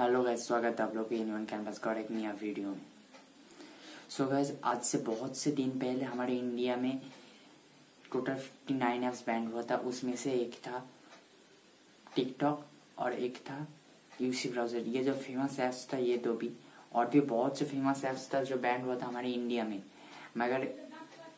Hello guys, स्वागत है आप लोग के इन वन कैंपस का और एक नया वीडियो में। सो गाइस, आज से बहुत से दिन पहले हमारे इंडिया में टोटल 59 ऐप्स बैन हुआ था। उसमें से एक था टिकटॉक और एक था यूसी ब्राउजर। ये जो फेमस ऐप्स था, ये दो भी और भी बहुत से फेमस ऐप्स था जो बैन हुआ था हमारे इंडिया में। मगर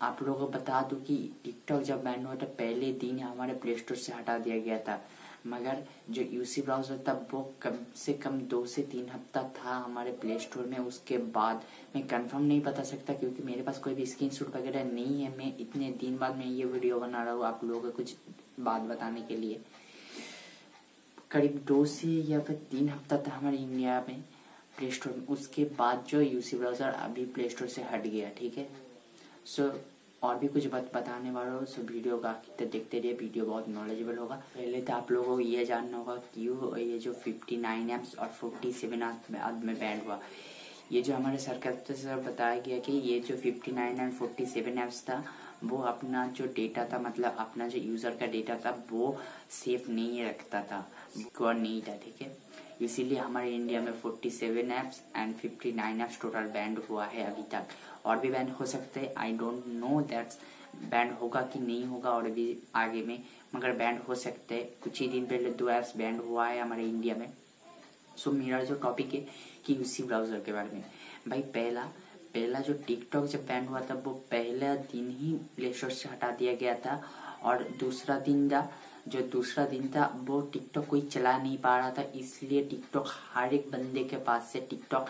आप लोगों को बता दूं कि टिकटॉक जब बैन हुआ था पहले दिन हमारे प्ले स्टोर से हटा दिया गया था। मगर जो यूसी ब्राउजर था वो कम से कम 2 से 3 हफ्ता था हमारे प्ले स्टोर में। उसके बाद मैं कंफर्म नहीं बता सकता क्योंकि मेरे पास कोई भी स्क्रीनशॉट वगैरह नहीं है। मैं इतने दिन बाद मैं ये वीडियो बना रहा हूँ आप लोगों को कुछ बात बताने के लिए। करीब 2 से या फिर 3 हफ्ता था हमारे इंडिया में प्ले स्टोर में। उसके बाद जो यूसी ब्राउजर अभी प्ले स्टोर से हट गया, ठीक है। सो और भी कुछ बात बताने वाला हूँ। सो वीडियो का आखिर देखते रहिए, वीडियो बहुत नॉलेजेबल होगा। पहले तो आप लोगों को ये जानना होगा क्यों ये जो 59 ऐप्स और 47 ऐप्स बाद में बैन हुआ। ये जो हमारे सरकार से बताया गया कि ये जो 59 एंड 47 ऐप्स था वो अपना जो डेटा था, मतलब अपना जो यूज़र का डेटा था वो सेफ नहीं रखता था, सिक्योर नहीं था, ठीक है। इसीलिए हमारे इंडिया में 47 apps and 59 apps total banned हुआ है अभी तक। और भी बैंड हो सकते हैं, I don't know that's banned होगा कि नहीं होगा और भी आगे में, मगर बैंड हो सकते हैं। कुछ ही दिन पहले 2 ऐप्स बैंड हुआ है हमारे इंडिया में। सो मेरा जो टॉपिक है कि यूसी ब्राउजर के बारे में। भाई पहला जो टिकटॉक जब बैन हुआ था वो पहला दिन ही प्ले स्टोर से हटा दिया गया था। और दूसरा दिन था वो टिकटॉक कोई चला नहीं पा रहा था, इसलिए टिकटॉक हर एक बंदे के पास से टिकटॉक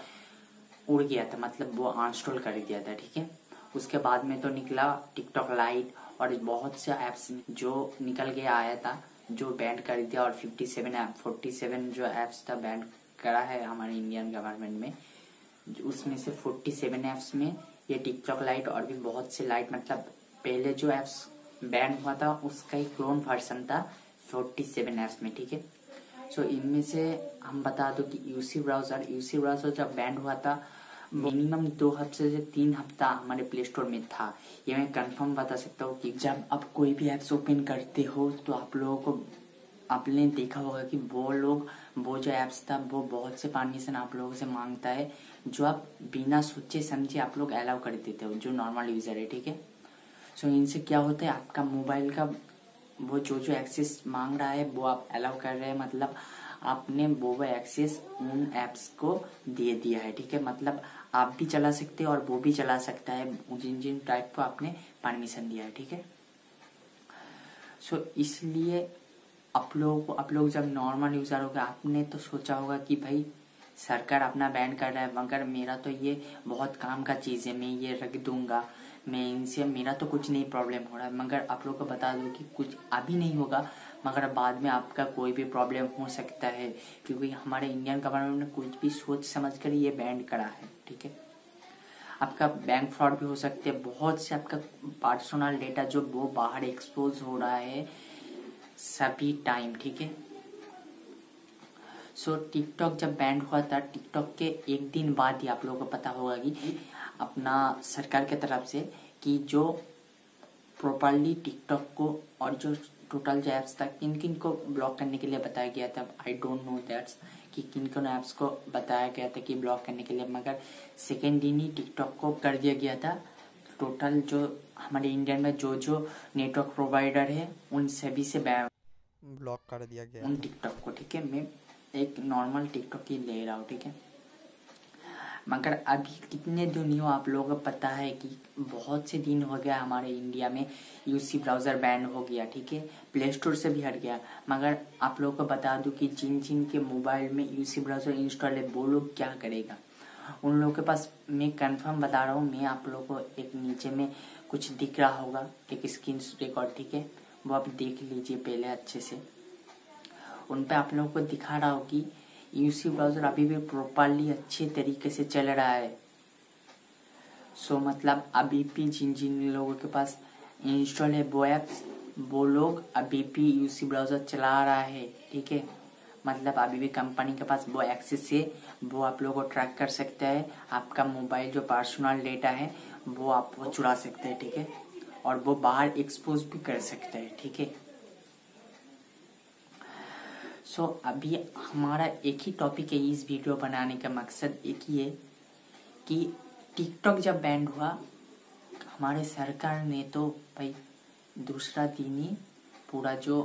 उड़ गया था, मतलब वो अनइंस्टॉल कर दिया था, ठीक है। उसके बाद में तो निकला टिकटॉक लाइट और बहुत से ऐप्स जो निकल के आया था जो बैन कर दिया। और 47 जो ऐप्स था बैन करा है हमारे इंडियन गवर्नमेंट में। उसमें से 47 ऐप्स में ये टिकटॉक लाइट और भी बहुत से लाइट, मतलब पहले जो ऐप्स बैन हुआ था उसका ही क्लोन वर्सन था 47 ऐप्स में, ठीक है। सो इनमें से हम बता दो कि यूसी ब्राउजर जब बैन हुआ था मिनिमम 2 हफ्ते से 3 हफ्ता हमारे प्ले स्टोर में था। ये मैं कंफर्म बता सकता हूँ कि जब आप कोई भी ऐप्स ओपन करते हो तो आप लोगों को आपने देखा होगा कि वो जो ऐप्स था वो बहुत से परमिशन आप लोगों से मांगता है जो आप बिना सोचे समझे आप लोग अलाउ कर देते हो जो नॉर्मल यूज़र है, ठीक है। सो इनसे क्या होता है, आपका मोबाइल का वो जो एक्सेस मांग रहा है वो आप अलाउ कर रहे हैं, मतलब आपने वो एक्सेस उन ऐप्स को दे दिया है, ठीक है। मतलब आप भी चला सकते हो और वो भी चला सकता है, जिन टाइप को आपने परमिशन दिया है, ठीक है। सो इसलिए आप लोग जब नॉर्मल यूज़र होगा आपने तो सोचा होगा कि भाई सरकार अपना बैन कर रहा है, मगर मेरा तो ये बहुत काम का चीज़ है, मैं ये रख दूंगा, मैं इनसे मेरा तो कुछ नहीं प्रॉब्लम हो रहा है। मगर आप लोग को बता दूं कि कुछ अभी नहीं होगा मगर बाद में आपका कोई भी प्रॉब्लम हो सकता है, क्योंकि हमारे इंडियन गवर्नमेंट ने कुछ भी सोच समझ कर ये बैन करा है, ठीक है। आपका बैंक फ्रॉड भी हो सकता है, बहुत से आपका पर्सनल डेटा जो वो बाहर एक्सपोज हो रहा है सभी टाइम, ठीक है। सो टिकटॉक जब बैन हुआ था टिकटॉक के एक दिन बाद ही आप लोगों को पता होगा कि अपना सरकार के तरफ से कि जो प्रॉपरली टिकटॉक को और जो टोटल जो ऐप्स था किन को ब्लॉक करने के लिए बताया गया था। आई डोंट नो दैट्स कि किन ऐप्स को बताया गया था कि ब्लॉक करने के लिए, मगर सेकेंड दिन ही टिकटॉक को कर दिया गया था। टोटल जो हमारे इंडिया में जो नेटवर्क प्रोवाइडर है उन सभी से ब्लॉक कर दिया गया उन टिकटॉक को, ठीक है। मैं एक नॉर्मल टिकटॉक ही ले रहा हूँ, ठीक है। मगर अभी कितने दिन हो आप लोगों को पता है कि बहुत से दिन हो गया हमारे इंडिया में यूसी ब्राउज़र बैन हो गया, ठीक है। प्ले स्टोर से भी हट गया। मगर आप लोगों को बता दूं कि जिन के मोबाइल में यूसी ब्राउज़र इंस्टॉल है वो लोग क्या करेगा, उन लोगों के पास मैं कंफर्म बता रहा हूँ। मैं आप लोगों को एक नीचे में कुछ दिख रहा होगा एक स्क्रीन रिकॉर्ड, ठीक है, वो आप देख लीजिए पहले अच्छे से। उन पे आप लोगों को दिखा रहा हो कि यूसी ब्राउजर अभी भी प्रॉपरली अच्छे तरीके से चल रहा है। सो मतलब अभी भी जिन लोगों के पास इंस्टॉल है वो ऐप्स वो लोग अभी भी यूसी ब्राउजर चला रहा है, ठीक है। मतलब अभी भी कंपनी के पास वो एक्सेस है, वो आप लोगों को ट्रैक कर सकता है। आपका मोबाइल जो पर्सनल डेटा है वो आप वो चुरा सकते हैं, ठीक है, और वो बाहर एक्सपोज भी कर सकते हैं, ठीक है। सो अभी हमारा एक ही टॉपिक है इस वीडियो बनाने का मकसद एक ही है कि टिकटॉक जब बैंड हुआ हमारे सरकार ने तो भाई दूसरा दिन ही पूरा जो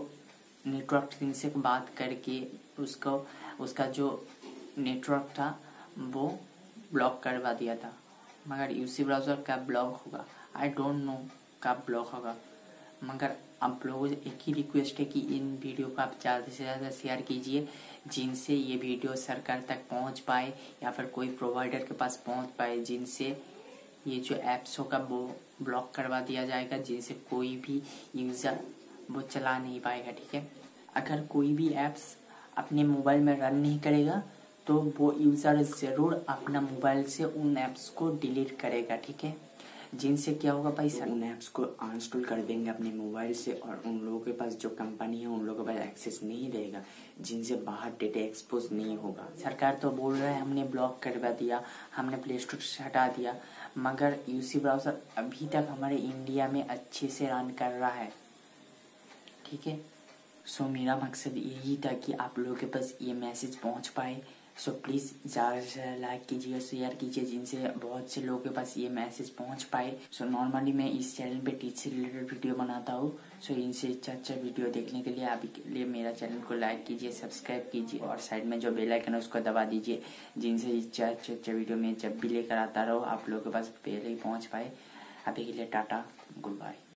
नेटवर्क टीम से बात करके उसका जो नेटवर्क था वो ब्लॉक करवा दिया था। मगर यूसी ब्राउज़र का ब्लॉक होगा, आई डोंट नो कब ब्लॉक होगा। मगर आप लोगों से एक ही रिक्वेस्ट है कि इन वीडियो को आप ज़्यादा से ज़्यादा शेयर कीजिए, जिनसे ये वीडियो सरकार तक पहुंच पाए या फिर कोई प्रोवाइडर के पास पहुंच पाए, जिनसे ये जो ऐप्स होगा वो ब्लॉक करवा दिया जाएगा, जिनसे कोई भी यूज़र वो चला नहीं पाएगा। ठीक है, अगर कोई भी ऐप्स अपने मोबाइल में रन नहीं करेगा तो वो यूज़र ज़रूर अपना मोबाइल से उन ऐप्स को डिलीट करेगा। ठीक है, जिनसे क्या होगा भाई, सर उन ऐप्स को अनइंस्टॉल कर देंगे अपने मोबाइल से और उन लोगों के पास जो कंपनी है उन लोगों के पास एक्सेस नहीं रहेगा, जिनसे बाहर डेटा एक्सपोज नहीं होगा। सरकार तो बोल रहा है हमने ब्लॉक करवा दिया, हमने प्ले स्टोर से हटा दिया, मगर यूसी ब्राउज़र अभी तक हमारे इंडिया में अच्छे से रन कर रहा है। ठीक है, सो मेरा मकसद यही था कि आप लोगों के पास ये मैसेज पहुँच पाए। सो प्लीज़ ज़्यादा से ज़्यादा लाइक कीजिए, शेयर कीजिए, जिनसे बहुत से लोगों के पास ये मैसेज पहुंच पाए। सो नॉर्मली मैं इस चैनल पे टीच से रिलेटेड वीडियो बनाता हूँ। सो इनसे अच्छा अच्छा वीडियो देखने के लिए अभी के लिए मेरा चैनल को लाइक कीजिए, सब्सक्राइब कीजिए और साइड में जो बेल आइकन है उसको दबा दीजिए, जिनसे इच्छा अच्छे अच्छे वीडियो मैं जब भी लेकर आता रहो आप लोगों के पास पहले ही पहुँच पाए। अभी के लिए टाटा, गुड बाय।